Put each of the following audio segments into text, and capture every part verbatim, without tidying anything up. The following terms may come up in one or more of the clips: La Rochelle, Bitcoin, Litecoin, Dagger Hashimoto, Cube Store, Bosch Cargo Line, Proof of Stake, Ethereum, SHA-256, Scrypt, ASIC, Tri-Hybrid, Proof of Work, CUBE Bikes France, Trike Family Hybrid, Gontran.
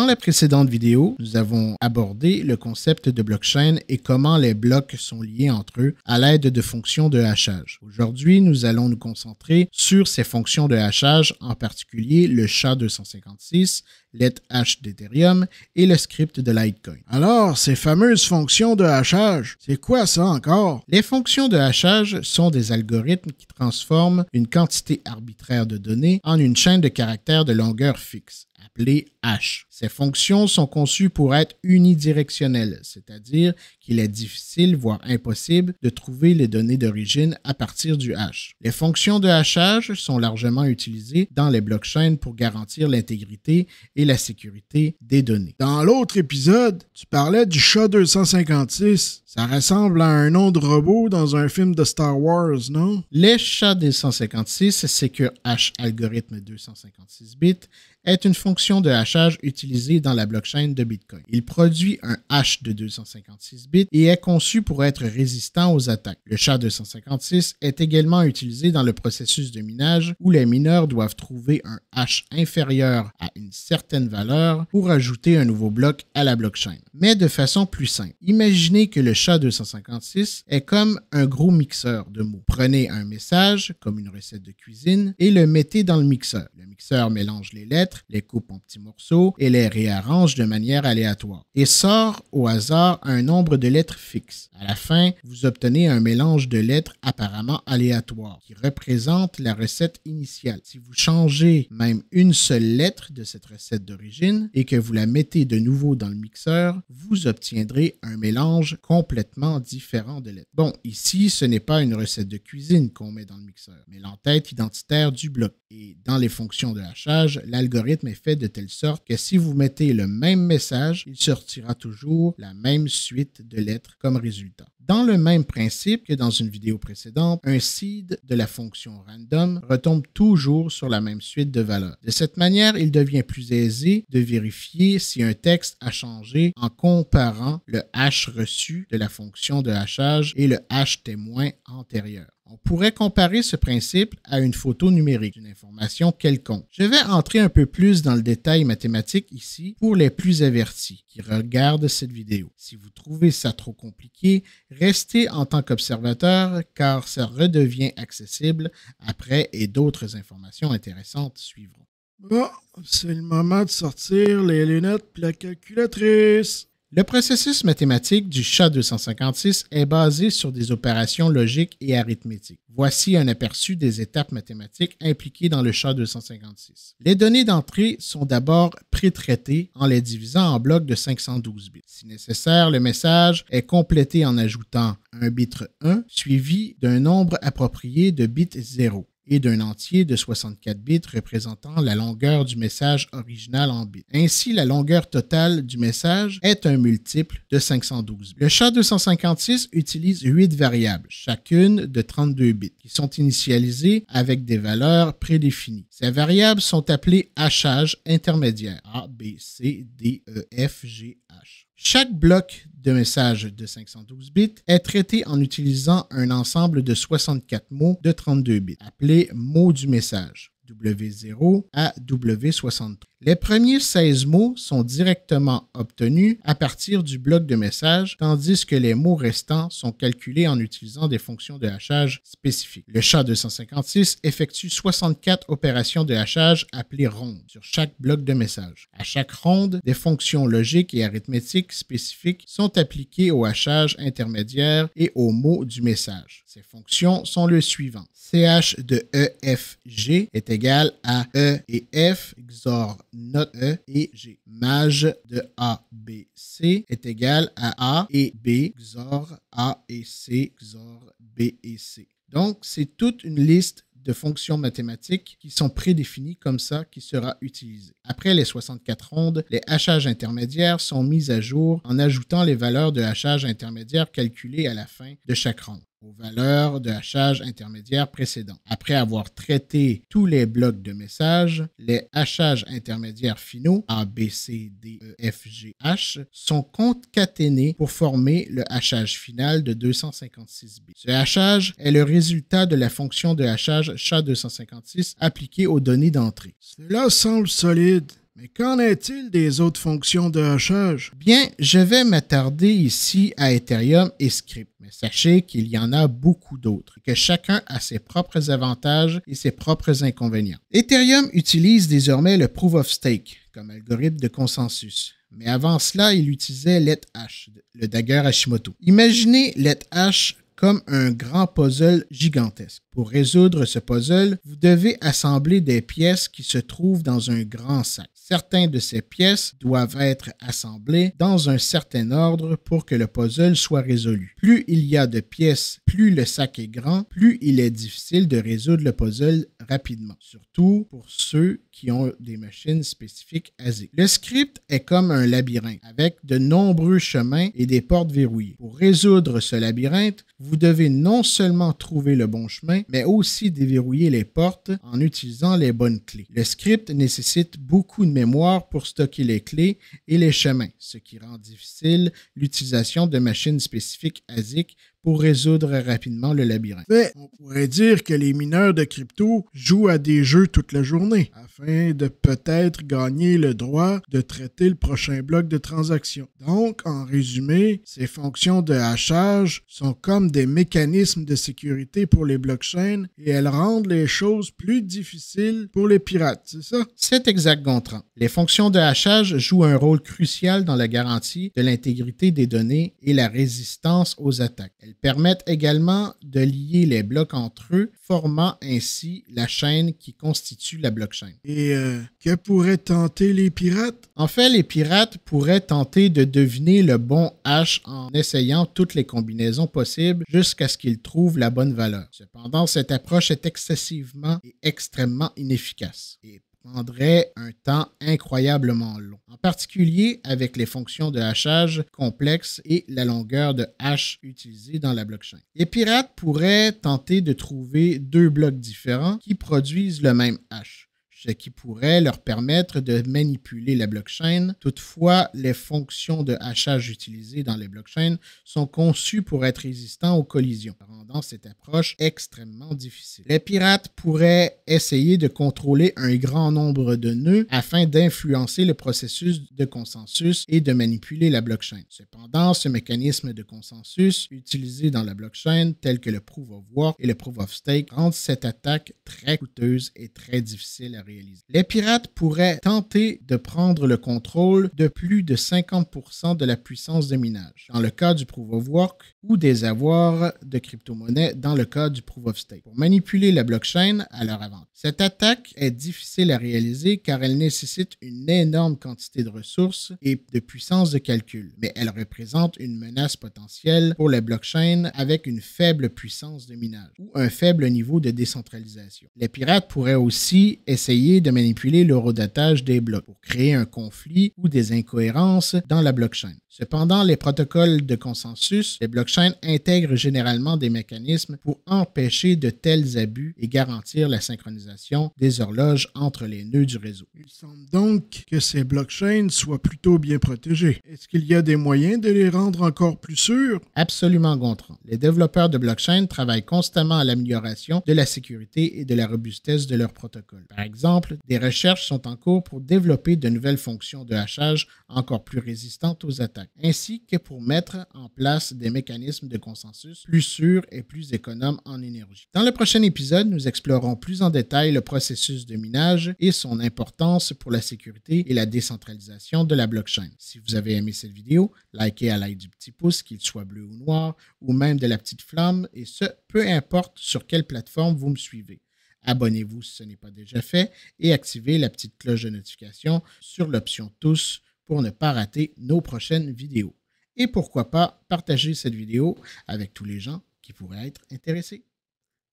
Dans la précédente vidéo, nous avons abordé le concept de blockchain et comment les blocs sont liés entre eux à l'aide de fonctions de hachage. Aujourd'hui, nous allons nous concentrer sur ces fonctions de hachage, en particulier le S H A deux cent cinquante-six, l'Ethash d'Ethereum et le script de Litecoin. Alors, ces fameuses fonctions de hachage, c'est quoi ça encore? Les fonctions de hachage sont des algorithmes qui transforment une quantité arbitraire de données en une chaîne de caractères de longueur fixe, appelée hash. Ces fonctions sont conçues pour être unidirectionnelles, c'est-à-dire qu'il est difficile, voire impossible, de trouver les données d'origine à partir du hash. Les fonctions de hachage sont largement utilisées dans les blockchains pour garantir l'intégrité et la sécurité des données. Dans l'autre épisode, tu parlais du S H A deux cent cinquante-six. Ça ressemble à un nom de robot dans un film de Star Wars, non? Les S H A deux cent cinquante-six, Secure Hash Algorithme deux cent cinquante-six bits, est une fonction de hachage utilisée dans la blockchain de Bitcoin. Il produit un hash de deux cent cinquante-six bits et est conçu pour être résistant aux attaques. Le S H A deux cent cinquante-six est également utilisé dans le processus de minage où les mineurs doivent trouver un hash inférieur à une certaine valeur pour ajouter un nouveau bloc à la blockchain. Mais de façon plus simple, imaginez que le S H A deux cent cinquante-six est comme un gros mixeur de mots. Prenez un message, comme une recette de cuisine, et le mettez dans le mixeur. Le mixeur mélange les lettres, les coupe en petits morceaux et les réarrange de manière aléatoire et sort au hasard un nombre de lettres fixes. À la fin, vous obtenez un mélange de lettres apparemment aléatoire qui représente la recette initiale. Si vous changez même une seule lettre de cette recette d'origine et que vous la mettez de nouveau dans le mixeur, vous obtiendrez un mélange complètement différent de lettres. Bon, ici, ce n'est pas une recette de cuisine qu'on met dans le mixeur, mais l'entête identitaire du bloc. Et dans les fonctions de hachage, l'algorithme est fait de telle sorte que si vous mettez le même message, il sortira toujours la même suite de lettres comme résultat. Dans le même principe que dans une vidéo précédente, un seed de la fonction random retombe toujours sur la même suite de valeurs. De cette manière, il devient plus aisé de vérifier si un texte a changé en comparant le hash reçu de la fonction de hachage et le hash témoin antérieur. On pourrait comparer ce principe à une photo numérique, une information quelconque. Je vais entrer un peu plus dans le détail mathématique ici pour les plus avertis qui regardent cette vidéo. Si vous trouvez ça trop compliqué, restez en tant qu'observateur car ça redevient accessible après et d'autres informations intéressantes suivront. Bon, c'est le moment de sortir les lunettes et la calculatrice. Le processus mathématique du S H A deux cent cinquante-six est basé sur des opérations logiques et arithmétiques. Voici un aperçu des étapes mathématiques impliquées dans le S H A deux cent cinquante-six. Les données d'entrée sont d'abord pré-traitées en les divisant en blocs de cinq cent douze bits. Si nécessaire, le message est complété en ajoutant un bit un suivi d'un nombre approprié de bits zéro et d'un entier de soixante-quatre bits représentant la longueur du message original en bits. Ainsi, la longueur totale du message est un multiple de cinq cent douze bits. Le S H A deux cent cinquante-six utilise huit variables, chacune de trente-deux bits, qui sont initialisées avec des valeurs prédéfinies. Ces variables sont appelées hachage intermédiaire A, B, C, D, E, F, G, H. Chaque bloc de message de cinq cent douze bits est traité en utilisant un ensemble de soixante-quatre mots de trente-deux bits, appelés mots du message, W zéro à W soixante-trois. Les premiers seize mots sont directement obtenus à partir du bloc de message, tandis que les mots restants sont calculés en utilisant des fonctions de hachage spécifiques. Le S H A deux cent cinquante-six effectue soixante-quatre opérations de hachage appelées rondes sur chaque bloc de message. À chaque ronde, des fonctions logiques et arithmétiques spécifiques sont appliquées au hachage intermédiaire et aux mots du message. Ces fonctions sont les suivantes. C H de E F G est égal à E et F, X O R note E et G. Maj de A, B, C est égal à A et B, X O R A et C, X O R B et C. Donc, c'est toute une liste de fonctions mathématiques qui sont prédéfinies comme ça, qui sera utilisée. Après les soixante-quatre rondes, les hachages intermédiaires sont mis à jour en ajoutant les valeurs de hachage intermédiaire calculées à la fin de chaque ronde aux valeurs de hachage intermédiaire précédent. Après avoir traité tous les blocs de messages, les hachages intermédiaires finaux A, B, C, D, E, F, G, H sont concaténés pour former le hachage final de deux cent cinquante-six bits. Ce hachage est le résultat de la fonction de hachage S H A deux cent cinquante-six appliquée aux données d'entrée. Cela semble solide. Mais qu'en est-il des autres fonctions de hashage? Bien, je vais m'attarder ici à Ethereum et Scrypt, mais sachez qu'il y en a beaucoup d'autres, que chacun a ses propres avantages et ses propres inconvénients. Ethereum utilise désormais le Proof of Stake comme algorithme de consensus. Mais avant cela, il utilisait l'Ethash, le Dagger Hashimoto. Imaginez l'Ethash comme un grand puzzle gigantesque. Pour résoudre ce puzzle, vous devez assembler des pièces qui se trouvent dans un grand sac. Certaines de ces pièces doivent être assemblées dans un certain ordre pour que le puzzle soit résolu. Plus il y a de pièces, plus le sac est grand, plus il est difficile de résoudre le puzzle rapidement, surtout pour ceux qui ont des machines spécifiques A S I C. Le script est comme un labyrinthe avec de nombreux chemins et des portes verrouillées. Pour résoudre ce labyrinthe, vous devez non seulement trouver le bon chemin, mais aussi déverrouiller les portes en utilisant les bonnes clés. Le script nécessite beaucoup de mémoire pour stocker les clés et les chemins, ce qui rend difficile l'utilisation de machines spécifiques A S I C pour résoudre rapidement le labyrinthe. Mais on pourrait dire que les mineurs de crypto jouent à des jeux toute la journée, afin de peut-être gagner le droit de traiter le prochain bloc de transaction. Donc, en résumé, ces fonctions de hachage sont comme des mécanismes de sécurité pour les blockchains et elles rendent les choses plus difficiles pour les pirates, c'est ça? C'est exact, Gontran. Les fonctions de hachage jouent un rôle crucial dans la garantie de l'intégrité des données et la résistance aux attaques. Elles permettent également de lier les blocs entre eux, formant ainsi la chaîne qui constitue la blockchain. Et euh, que pourraient tenter les pirates? En fait, les pirates pourraient tenter de deviner le bon hash en essayant toutes les combinaisons possibles jusqu'à ce qu'ils trouvent la bonne valeur. Cependant, cette approche est excessivement et extrêmement inefficace et prendrait un temps incroyablement long, en particulier avec les fonctions de hachage complexes et la longueur de hash utilisée dans la blockchain. Les pirates pourraient tenter de trouver deux blocs différents qui produisent le même hash, ce qui pourrait leur permettre de manipuler la blockchain. Toutefois, les fonctions de hachage utilisées dans les blockchains sont conçues pour être résistantes aux collisions, rendant cette approche extrêmement difficile. Les pirates pourraient essayer de contrôler un grand nombre de nœuds afin d'influencer le processus de consensus et de manipuler la blockchain. Cependant, ce mécanisme de consensus utilisé dans la blockchain, tel que le Proof of Work et le Proof of Stake, rendent cette attaque très coûteuse et très difficile à réaliser. Les pirates pourraient tenter de prendre le contrôle de plus de cinquante pour cent de la puissance de minage, dans le cas du Proof of Work, ou des avoirs de crypto-monnaie, dans le cas du Proof of Stake, pour manipuler la blockchain à leur avantage. Cette attaque est difficile à réaliser car elle nécessite une énorme quantité de ressources et de puissance de calcul, mais elle représente une menace potentielle pour les blockchains avec une faible puissance de minage ou un faible niveau de décentralisation. Les pirates pourraient aussi essayer de manipuler le rodatage des blocs pour créer un conflit ou des incohérences dans la blockchain. Cependant, les protocoles de consensus, les blockchains intègrent généralement des mécanismes pour empêcher de tels abus et garantir la synchronisation des horloges entre les nœuds du réseau. Il semble donc que ces blockchains soient plutôt bien protégés. Est-ce qu'il y a des moyens de les rendre encore plus sûrs? Absolument, Gontran. Les développeurs de blockchain travaillent constamment à l'amélioration de la sécurité et de la robustesse de leurs protocoles. Par exemple, des recherches sont en cours pour développer de nouvelles fonctions de hachage encore plus résistantes aux attaques, ainsi que pour mettre en place des mécanismes de consensus plus sûrs et plus économes en énergie. Dans le prochain épisode, nous explorerons plus en détail le processus de minage et son importance pour la sécurité et la décentralisation de la blockchain. Si vous avez aimé cette vidéo, likez à l'aide du petit pouce, qu'il soit bleu ou noir, ou même de la petite flamme, et ce, peu importe sur quelle plateforme vous me suivez. Abonnez-vous si ce n'est pas déjà fait et activez la petite cloche de notification sur l'option « Tous » pour ne pas rater nos prochaines vidéos. Et pourquoi pas partager cette vidéo avec tous les gens qui pourraient être intéressés.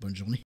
Bonne journée.